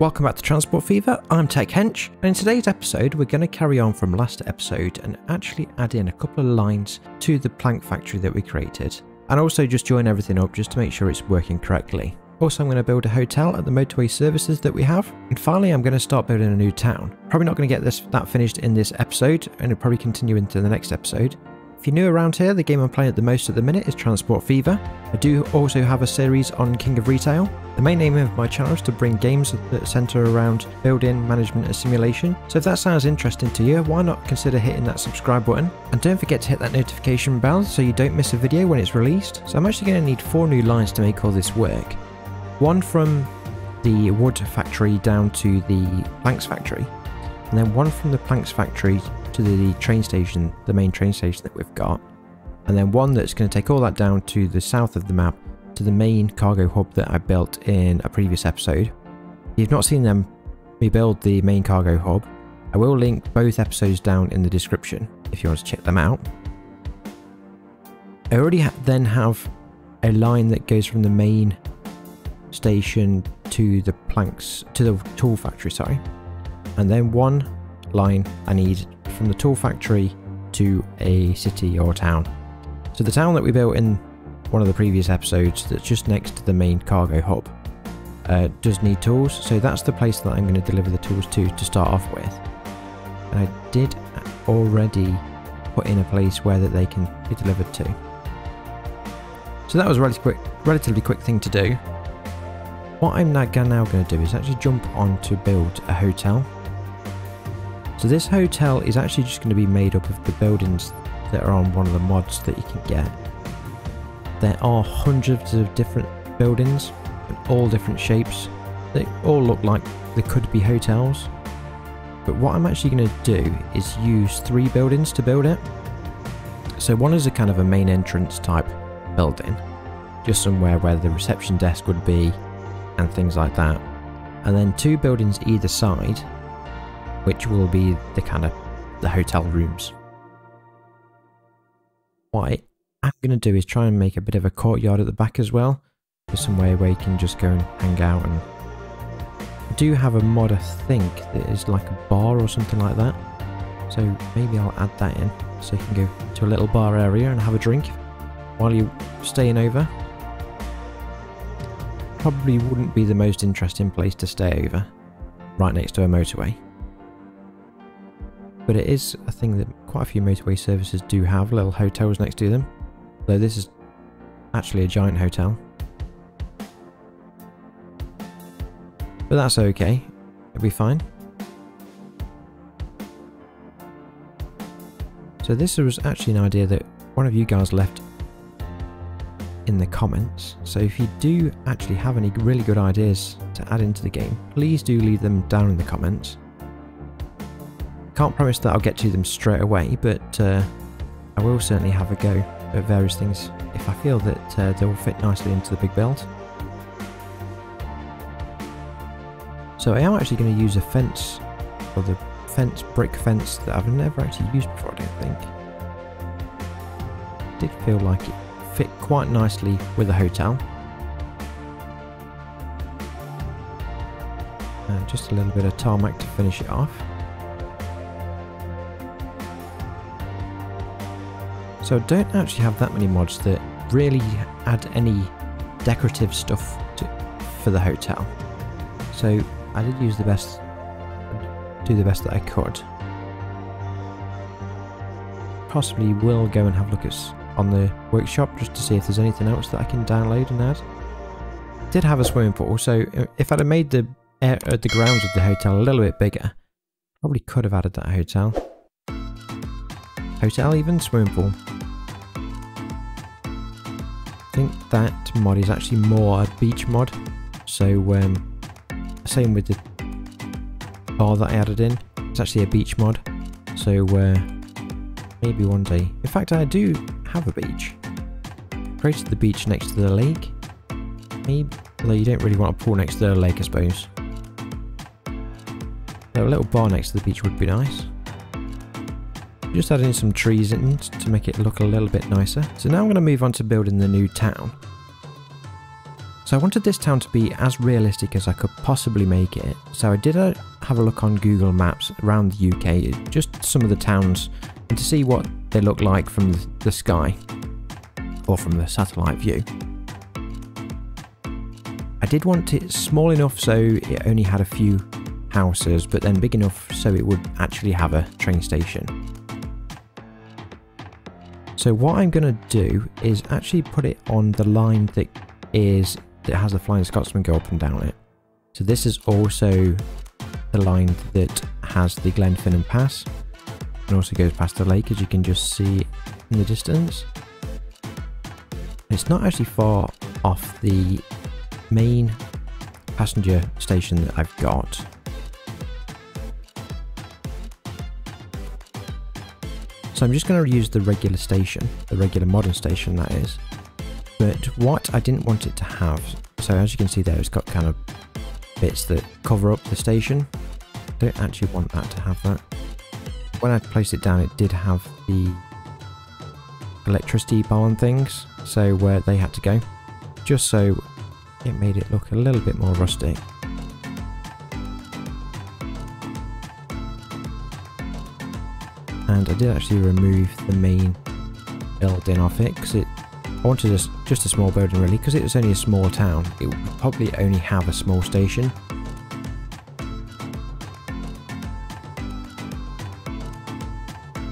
Welcome back to Transport Fever, I'm Tech Hench, and in today's episode we're going to carry on from last episode and actually add in a couple of lines to the plank factory that we created, and also just join everything up just to make sure it's working correctly. Also, I'm going to build a hotel at the motorway services that we have, and finally I'm going to start building a new town. Probably not going to get that finished in this episode, and it'll probably continue into the next episode. If you're new around here, the game I'm playing at the most at the minute is Transport Fever. I do also have a series on King of Retail. The main aim of my channel is to bring games that centre around building, management and simulation. So if that sounds interesting to you, why not consider hitting that subscribe button? And don't forget to hit that notification bell so you don't miss a video when it's released. So I'm actually going to need 4 new lines to make all this work. One from the wood factory down to the planks factory, and then one from the planks factory to the train station, the main train station that we've got, and then one that's going to take all that down to the south of the map to the main cargo hub that I built in a previous episode. If you've not seen me build the main cargo hub, I will link both episodes down in the description if you want to check them out. I already then have a line that goes from the main station to the planks, to the tool factory, sorry. And then one line I need from the tool factory to a city or town. So the town that we built in one of the previous episodes that's just next to the main cargo hub does need tools, so that's the place that I'm going to deliver the tools to start off with. And I did already put in a place where that they can be delivered to. So that was a relatively quick thing to do. What I'm now going to do is actually jump on to build a hotel. So this hotel is actually just going to be made up of the buildings that are on one of the mods that you can get. There are hundreds of different buildings in all different shapes. They all look like they could be hotels. But what I'm actually going to do is use 3 buildings to build it. So one is a kind of a main entrance type building, just somewhere where the reception desk would be and things like that, and then 2 buildings either side which will be the kind of the hotel rooms. What I'm going to do is try and make a bit of a courtyard at the back as well, just somewhere where you can just go and hang out. And I do have a mod, I think, that is like a bar or something like that, so maybe I'll add that in so you can go to a little bar area and have a drink while you're staying over. Probably wouldn't be the most interesting place to stay over, right next to a motorway, but it is a thing that quite a few motorway services do have, little hotels next to them, though this is actually a giant hotel. But that's okay, it'll be fine. So this was actually an idea that one of you guys left in the comments, so if you do actually have any really good ideas to add into the game, please do leave them down in the comments. Can't promise that I'll get to them straight away, but I will certainly have a go at various things if I feel that they will fit nicely into the big build. So I am actually going to use a fence, or the fence, brick fence, that I've never actually used before, I don't think. It did feel like it fit quite nicely with a hotel. And just a little bit of tarmac to finish it off. So I don't actually have that many mods that really add any decorative stuff for the hotel. So I did use do the best that I could. Possibly will go and have a look at on the workshop just to see if there's anything else that I can download and add. Did have a swimming pool, so if I'd have made the grounds of the hotel a little bit bigger, probably could have added that hotel, even swimming pool. I think that mod is actually more a beach mod, so same with the bar that I added in, it's actually a beach mod, so maybe one day. In fact, I do have a beach. Created the beach next to the lake. Maybe, although you don't really want a pool next to the lake, I suppose. So a little bar next to the beach would be nice. Just adding some trees in to make it look a little bit nicer. So now I'm going to move on to building the new town. So I wanted this town to be as realistic as I could possibly make it, so I did have a look on Google Maps around the UK, just some of the towns, and to see what they look like from the sky, or from the satellite view. I did want it small enough so it only had a few houses, but then big enough so it would actually have a train station. So what I'm going to do is actually put it on the line that has the Flying Scotsman go up and down it. So this is also the line that has the Glenfinnan Pass, and also goes past the lake, as you can just see in the distance. It's not actually far off the main passenger station that I've got. So I'm just going to use the regular station, the regular modern station that is. But what I didn't want it to have, so as you can see there, it's got kind of bits that cover up the station. I don't actually want that to have that. When I placed it down, it did have the electricity barn things, so where they had to go, just so it made it look a little bit more rustic. And I did actually remove the main building off it, because I wanted just a small building really, because it was only a small town. It would probably only have a small station.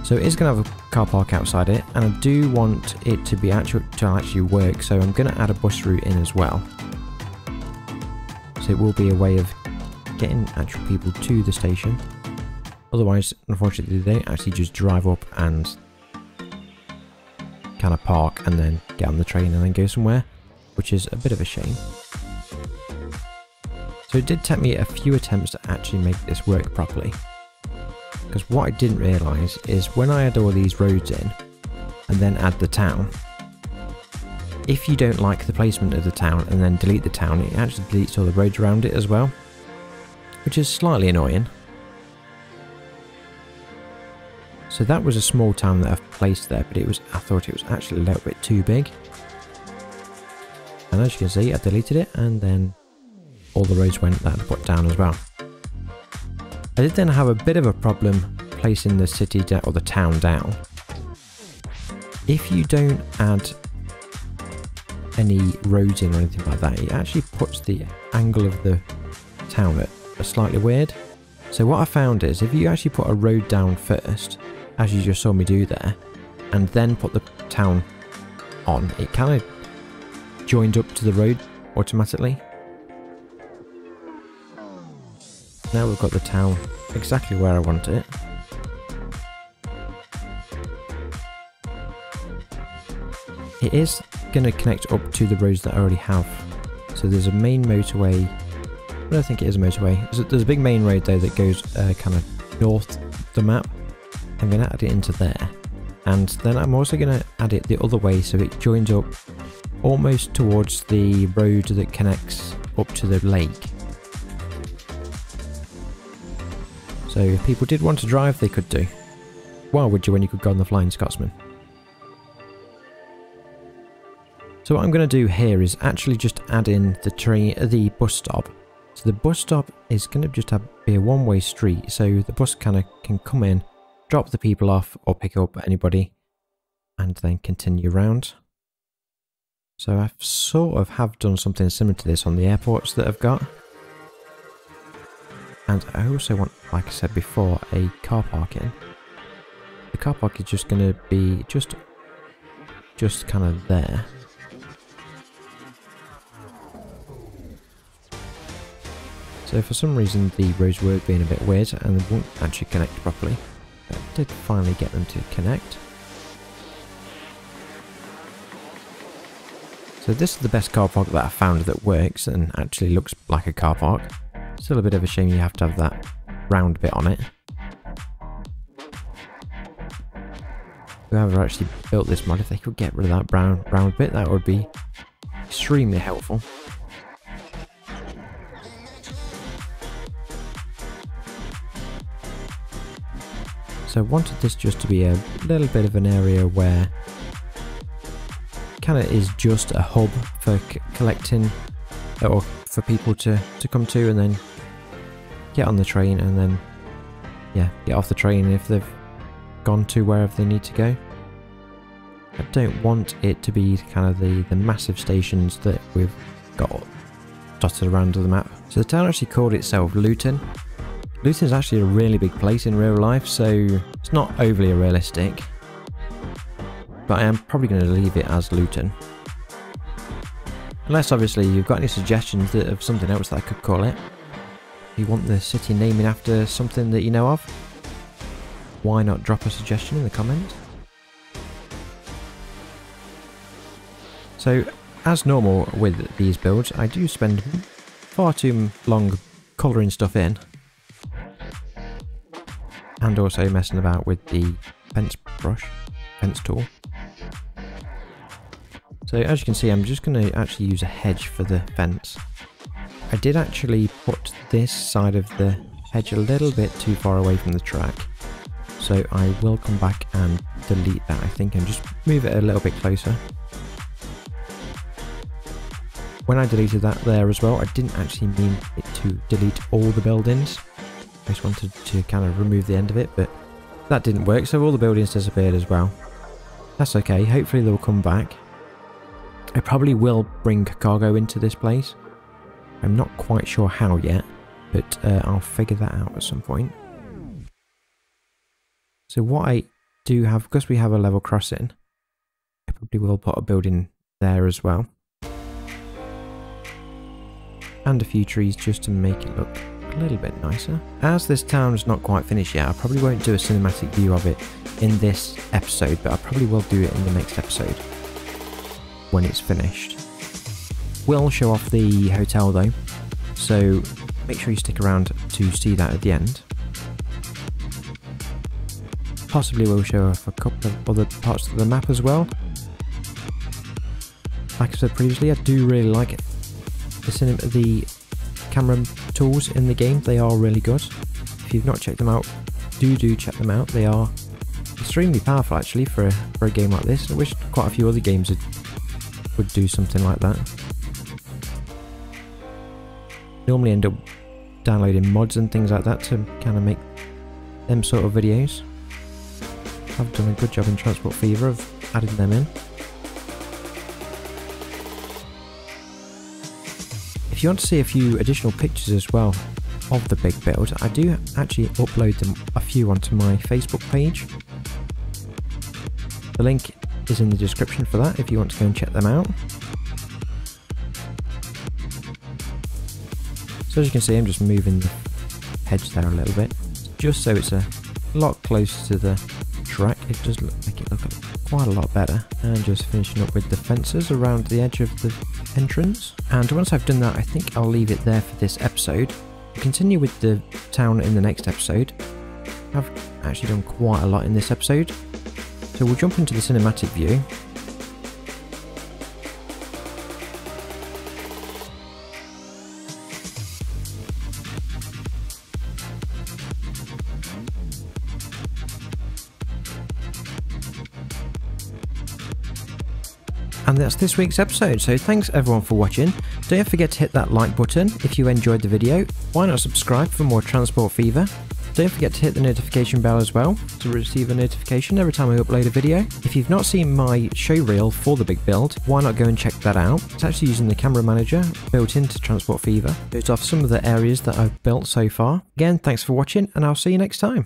So it is going to have a car park outside it, and I do want it to be actually work, so I'm going to add a bus route in as well. So it will be a way of getting actual people to the station. Otherwise, unfortunately, they actually just drive up and kind of park and then get on the train and then go somewhere, which is a bit of a shame. So it did take me a few attempts to actually make this work properly. Because what I didn't realise is when I add all these roads in and then add the town, if you don't like the placement of the town and then delete the town, it actually deletes all the roads around it as well, which is slightly annoying. So that was a small town that I've placed there, but I thought it was actually a little bit too big. And as you can see, I deleted it and then all the roads went that I put down as well. I did then have a bit of a problem placing the city or the town down. If you don't add any roads in or anything like that, it actually puts the angle of the town at a slightly weird. So what I found is if you actually put a road down first, as you just saw me do there, and then put the town on, it kind of joined up to the road automatically. Now we've got the town exactly where I want it. It is going to connect up to the roads that I already have. So there's a main motorway. I don't think it is a motorway. There's a big main road though that goes kind of north the map. I'm going to add it into there. And then I'm also going to add it the other way so it joins up almost towards the road that connects up to the lake. So if people did want to drive, they could do. Why would you when you could go on the Flying Scotsman? So what I'm going to do here is actually just add in the bus stop. So the bus stop is going to just be a one-way street, so the bus kind of can come in, drop the people off or pick up anybody, and then continue round. So I've sort of done something similar to this on the airports that I've got. And I also want, like I said before, a car park in. The car park is just going to be just kind of there. So for some reason the roads were being a bit weird and they won't actually connect properly. But I did finally get them to connect. So this is the best car park that I found that works and actually looks like a car park. Still a bit of a shame you have to have that round bit on it. Whoever actually built this mod, if they could get rid of that brown round bit, that would be extremely helpful. So I wanted this just to be a little bit of an area where kind of is just a hub for collecting or for people to come to, and then get on the train, and then yeah, get off the train if they've gone to wherever they need to go. I don't want it to be kind of the massive stations that we've got dotted around the map. So the town actually called itself Luton. Luton is actually a really big place in real life, so it's not overly realistic. But I am probably going to leave it as Luton. Unless obviously you've got any suggestions of something else that I could call it. If you want the city naming after something that you know of, why not drop a suggestion in the comments? So, as normal with these builds, I do spend far too long colouring stuff in, and also messing about with the fence tool. So as you can see, I'm just going to actually use a hedge for the fence. I did actually put this side of the hedge a little bit too far away from the track, so I will come back and delete that, I think, and just move it a little bit closer. When I deleted that there as well, I didn't actually mean it to delete all the buildings. I just wanted to kind of remove the end of it, but that didn't work, so all the buildings disappeared as well. That's okay, hopefully they'll come back. I probably will bring cargo into this place. I'm not quite sure how yet, but I'll figure that out at some point. So what I do have, because we have a level crossing, I probably will put a building there as well. And a few trees just to make it look a little bit nicer. As this town is not quite finished yet, I probably won't do a cinematic view of it in this episode, but I probably will do it in the next episode when it's finished. We'll show off the hotel though, so make sure you stick around to see that at the end. Possibly we'll show off a couple of other parts of the map as well. Like I said previously, I do really like it. The camera tools in the game, they are really good. If you've not checked them out, do check them out. They are extremely powerful actually for a game like this. I wish quite a few other games would do something like that. Normally end up downloading mods and things like that to kind of make them sort of videos. I've done a good job in Transport Fever of adding them in. If you want to see a few additional pictures as well of the big build, I do actually upload them a few onto my Facebook page. The link is in the description for that if you want to go and check them out. So as you can see, I'm just moving the hedge there a little bit, just so it's a lot closer to the track. It does make it look quite a lot better. And just finishing up with the fences around the edge of the entrance. And once I've done that, I think I'll leave it there for this episode. We'll continue with the town in the next episode. I've actually done quite a lot in this episode, so we'll jump into the cinematic view. And that's this week's episode, so thanks everyone for watching. Don't forget to hit that like button if you enjoyed the video. Why not subscribe for more Transport Fever? Don't forget to hit the notification bell as well to receive a notification every time I upload a video. If you've not seen my show reel for the big build, why not go and check that out? It's actually using the camera manager built into Transport Fever. It shows off some of the areas that I've built so far. Again, thanks for watching, and I'll see you next time.